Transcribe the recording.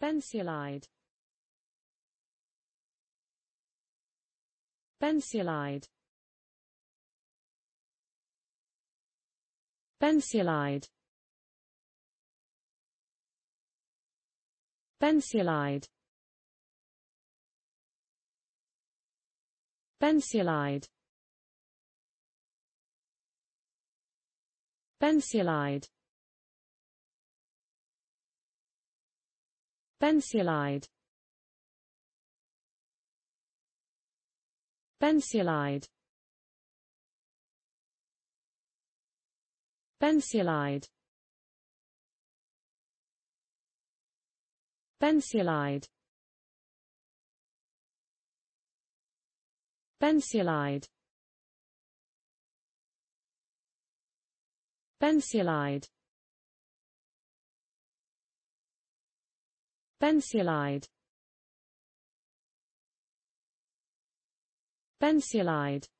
Bensulide. Bensulide. Bensulide. Bensulide. Bensulide. Bensulide. Bensulide. Bensulide. Bensulide. Bensulide. Bensulide. Bensulide. Bensulide. Bensulide.